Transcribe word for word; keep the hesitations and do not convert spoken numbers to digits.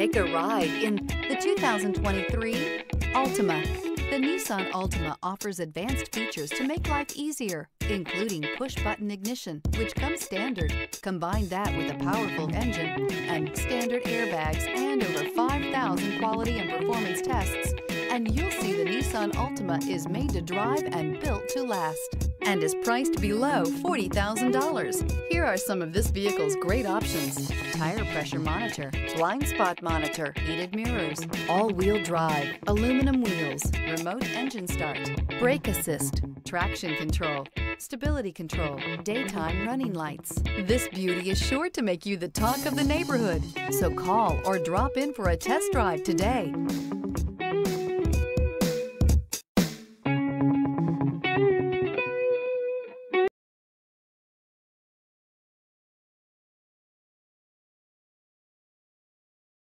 Take a ride in the two thousand twenty-three Altima. The Nissan Altima offers advanced features to make life easier, including push-button ignition, which comes standard. Combine that with a powerful engine and standard airbags and over five thousand quality and performance tests, and you'll see the Nissan Altima is made to drive and built to last, and is priced below forty thousand dollars. Here are some of this vehicle's great options: tire pressure monitor, blind spot monitor, heated mirrors, all-wheel drive, aluminum wheels, remote engine start, brake assist, traction control, stability control, daytime running lights. This beauty is sure to make you the talk of the neighborhood, so call or drop in for a test drive today.